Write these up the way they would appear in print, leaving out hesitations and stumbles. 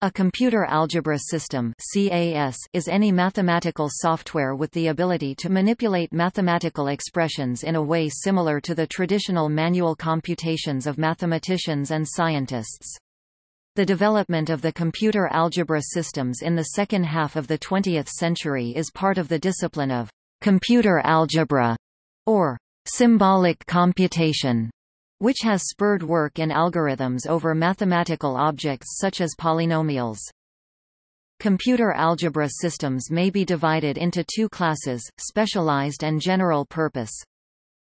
A computer algebra system (CAS) is any mathematical software with the ability to manipulate mathematical expressions in a way similar to the traditional manual computations of mathematicians and scientists. The development of the computer algebra systems in the second half of the 20th century is part of the discipline of computer algebra, or symbolic computation, which has spurred work in algorithms over mathematical objects such as polynomials. Computer algebra systems may be divided into two classes, specialized and general purpose.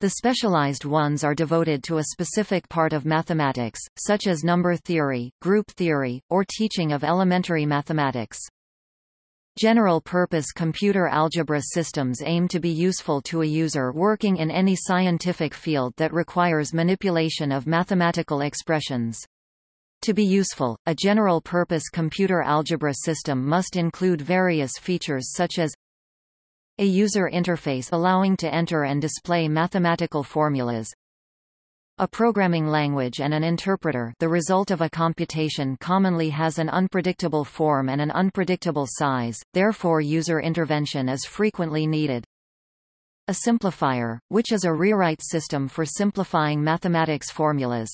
The specialized ones are devoted to a specific part of mathematics, such as number theory, group theory, or teaching of elementary mathematics. General-purpose computer algebra systems aim to be useful to a user working in any scientific field that requires manipulation of mathematical expressions. To be useful, a general-purpose computer algebra system must include various features such as a user interface allowing to enter and display mathematical formulas, a programming language and an interpreter. The result of a computation commonly has an unpredictable form and an unpredictable size, therefore user intervention is frequently needed. A simplifier, which is a rewrite system for simplifying mathematics formulas.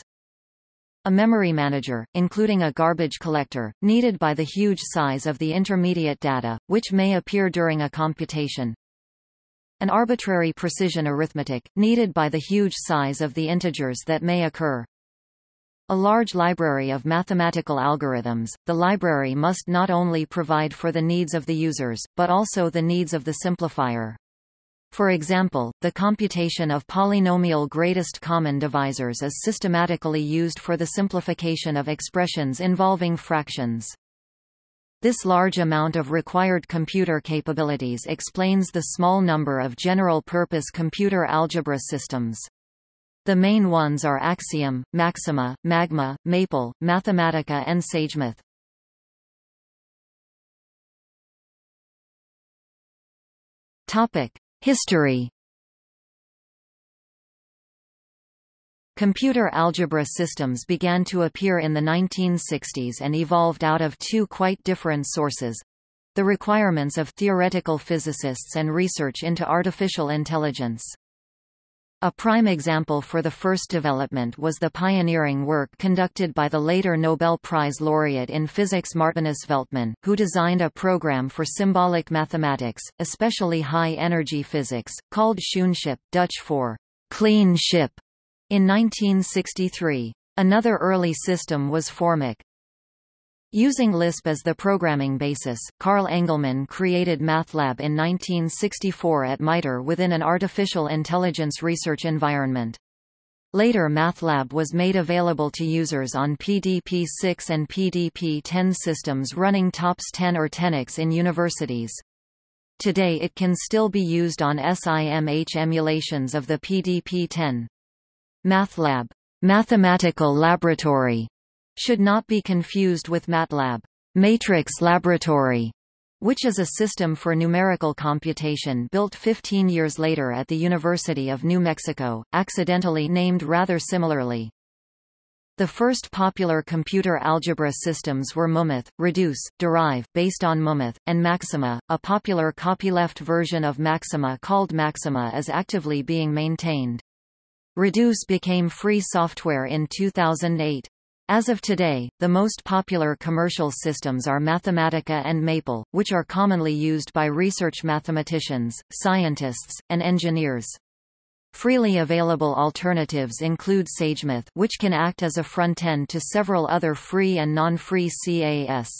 A memory manager, including a garbage collector, needed by the huge size of the intermediate data, which may appear during a computation. An arbitrary precision arithmetic, needed by the huge size of the integers that may occur. A large library of mathematical algorithms. The library must not only provide for the needs of the users, but also the needs of the simplifier. For example, the computation of polynomial greatest common divisors is systematically used for the simplification of expressions involving fractions. This large amount of required computer capabilities explains the small number of general-purpose computer algebra systems. The main ones are Axiom, Maxima, Magma, Maple, Mathematica and SageMath. History. Computer algebra systems began to appear in the 1960s and evolved out of two quite different sources: the requirements of theoretical physicists and research into artificial intelligence. A prime example for the first development was the pioneering work conducted by the later Nobel Prize laureate in physics Martinus Veltman, who designed a program for symbolic mathematics, especially high-energy physics, called Schoonship, Dutch for clean ship. In 1963, another early system was FORMAC. Using Lisp as the programming basis, Carl Engelmann created MathLab in 1964 at MITRE within an artificial intelligence research environment. Later MathLab was made available to users on PDP 6 and PDP 10 systems running TOPS 10 or 10X in universities. Today it can still be used on SIMH emulations of the PDP 10. MathLab, Mathematical Laboratory, should not be confused with Matlab, Matrix Laboratory, which is a system for numerical computation built 15 years later at the University of New Mexico, accidentally named rather similarly. The first popular computer algebra systems were MuMATH, Reduce, Derive, based on MuMATH, and Maxima. A popular copyleft version of Maxima called Maxima is actively being maintained. Reduce became free software in 2008. As of today, the most popular commercial systems are Mathematica and Maple, which are commonly used by research mathematicians, scientists, and engineers. Freely available alternatives include SageMath, which can act as a front-end to several other free and non-free CAS.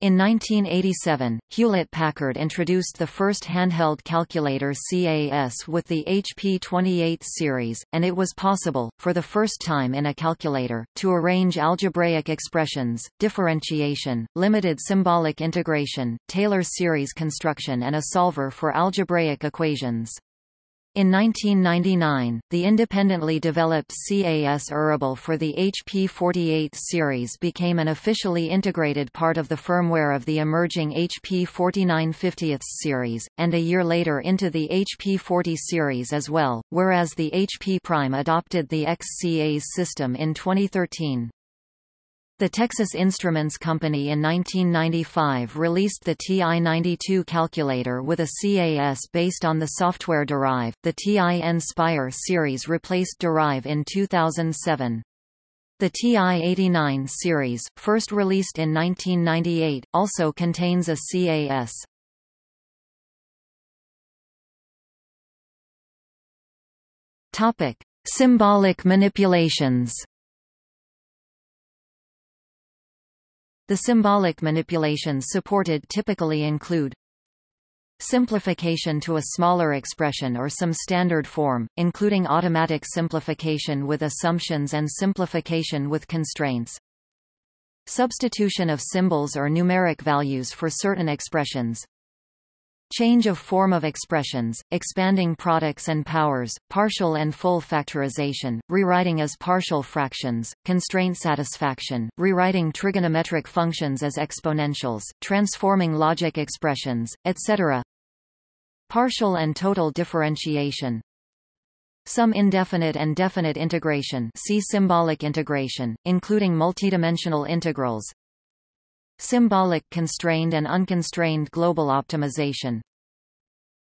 In 1987, Hewlett-Packard introduced the first handheld calculator CAS with the HP-28 series, and it was possible, for the first time in a calculator, to arrange algebraic expressions, differentiation, limited symbolic integration, Taylor series construction and a solver for algebraic equations. In 1999, the independently developed CAS Herbal for the HP 48 series became an officially integrated part of the firmware of the emerging HP 4950s series, and a year later into the HP 40 series as well, whereas the HP Prime adopted the XCAS system in 2013. The Texas Instruments Company in 1995 released the TI-92 calculator with a CAS based on the software Derive. The TI-Inspire series replaced Derive in 2007. The TI-89 series, first released in 1998, also contains a CAS. Topic: Symbolic manipulations. The symbolic manipulations supported typically include simplification to a smaller expression or some standard form, including automatic simplification with assumptions and simplification with constraints, substitution of symbols or numeric values for certain expressions, change of form of expressions, expanding products and powers, partial and full factorization, rewriting as partial fractions, constraint satisfaction, rewriting trigonometric functions as exponentials, transforming logic expressions, etc. Partial and total differentiation. Some indefinite and definite integration, see symbolic integration, including multidimensional integrals. Symbolic constrained and unconstrained global optimization.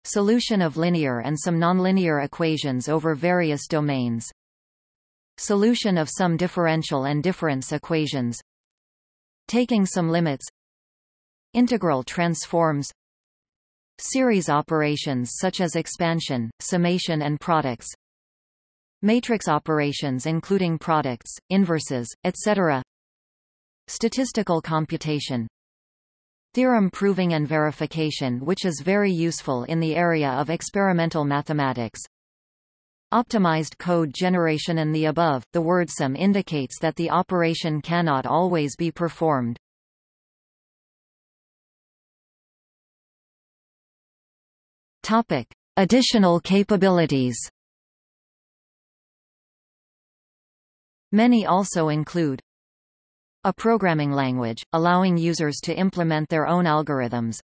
Solution of linear and some nonlinear equations over various domains. Solution of some differential and difference equations. Taking some limits. Integral transforms. Series operations such as expansion, summation and products. Matrix operations including products, inverses, etc. Statistical computation. Theorem proving and verification, which is very useful in the area of experimental mathematics. Optimized code generation. In the above, the word sum indicates that the operation cannot always be performed. Topic: Additional capabilities. Many also include a programming language, allowing users to implement their own algorithms,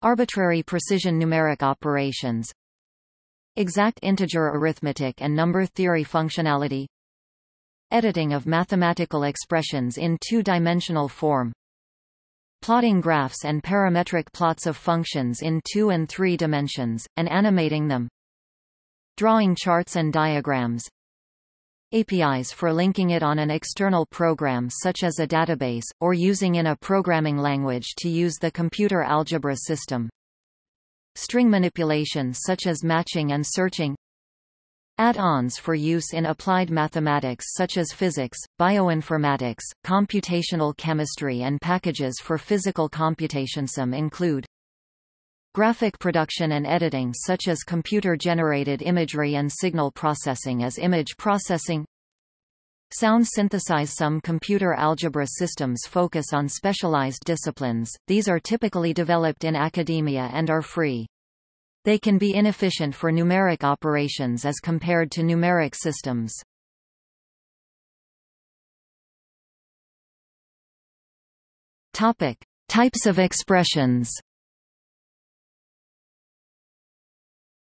arbitrary precision numeric operations, exact integer arithmetic and number theory functionality, editing of mathematical expressions in two-dimensional form, plotting graphs and parametric plots of functions in 2 and 3 dimensions, and animating them, drawing charts and diagrams, APIs for linking it on an external program such as a database, or using in a programming language to use the computer algebra system. String manipulation such as matching and searching. Add-ons for use in applied mathematics such as physics, bioinformatics, computational chemistry, and packages for physical computation. Some include graphic production and editing such as computer-generated imagery and signal processing as image processing. Sound synthesize. Some computer algebra systems focus on specialized disciplines. These are typically developed in academia and are free. They can be inefficient for numeric operations as compared to numeric systems. Topic: Types of expressions.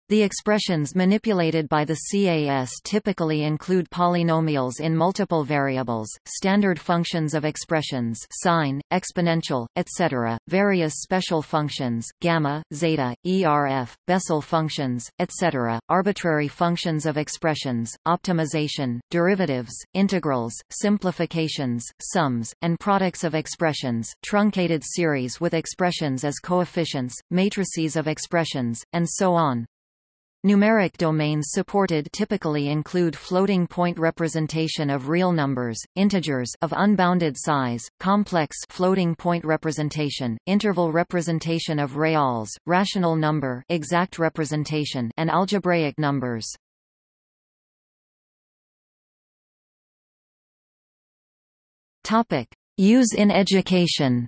The expressions manipulated by the CAS typically include polynomials in multiple variables, standard functions of expressions, sine, exponential, etc., various special functions, gamma, zeta, ERF, Bessel functions, etc., arbitrary functions of expressions, optimization, derivatives, integrals, simplifications, sums, and products of expressions, truncated series with expressions as coefficients, matrices of expressions, and so on. Numeric domains supported typically include floating-point representation of real numbers, integers of unbounded size, complex floating-point representation, interval representation of reals, rational number, exact representation, and algebraic numbers. Topic: Use in education.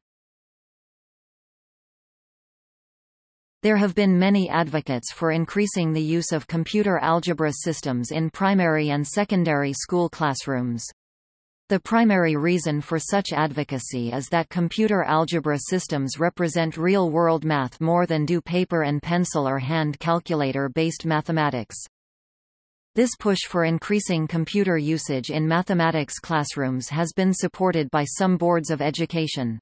There have been many advocates for increasing the use of computer algebra systems in primary and secondary school classrooms. The primary reason for such advocacy is that computer algebra systems represent real-world math more than do paper and pencil or hand calculator-based mathematics. This push for increasing computer usage in mathematics classrooms has been supported by some boards of education.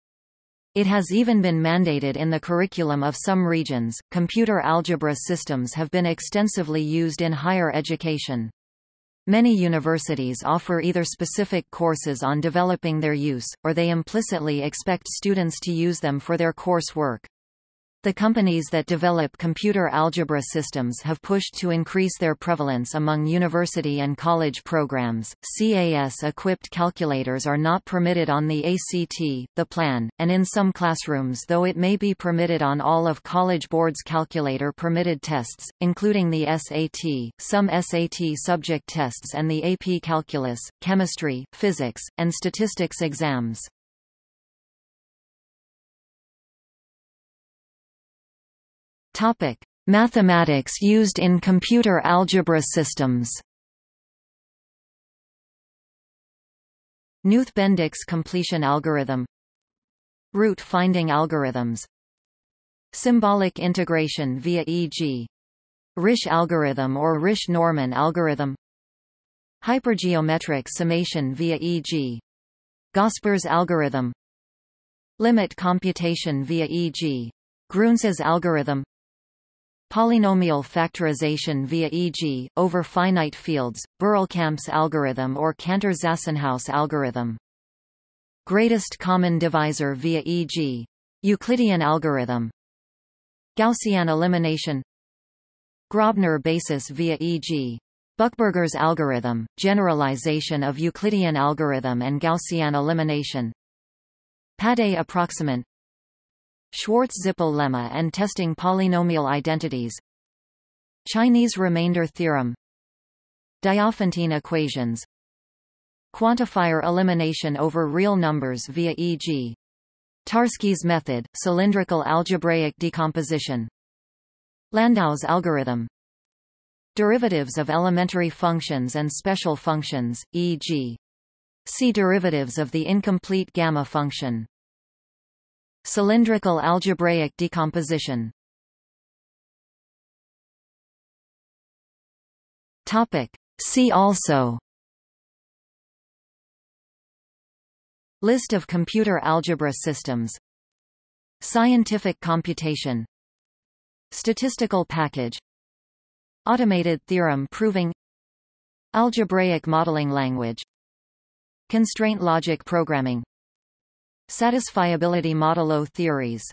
It has even been mandated in the curriculum of some regions. Computer algebra systems have been extensively used in higher education. Many universities offer either specific courses on developing their use, or they implicitly expect students to use them for their coursework. The companies that develop computer algebra systems have pushed to increase their prevalence among university and college programs. CAS-equipped calculators are not permitted on the ACT, the plan, and in some classrooms, though it may be permitted on all of College Board's calculator-permitted tests, including the SAT, some SAT subject tests, and the AP Calculus, Chemistry, Physics, and Statistics exams. Topic: Mathematics used in computer algebra systems. Knuth-Bendix completion algorithm, root finding algorithms, symbolic integration via e.g. Risch algorithm or Risch-Norman algorithm, hypergeometric summation via e.g. Gosper's algorithm, limit computation via e.g. Grunz's algorithm, polynomial factorization via e.g., over finite fields, Burlkamp's algorithm or Cantor-Zassenhaus algorithm. Greatest common divisor via e.g., Euclidean algorithm. Gaussian elimination. Grobner basis via e.g., Buchberger's algorithm, generalization of Euclidean algorithm and Gaussian elimination. Padé approximant. Schwartz-Zippel lemma and testing polynomial identities. Chinese remainder theorem. Diophantine equations. Quantifier elimination over real numbers via e.g. Tarski's method, cylindrical algebraic decomposition. Landau's algorithm. Derivatives of elementary functions and special functions, e.g. See derivatives of the incomplete gamma function. Cylindrical algebraic decomposition. Topic: See also. List of computer algebra systems. Scientific computation. Statistical package. Automated theorem proving. Algebraic modeling language. Constraint logic programming. Satisfiability modulo theories.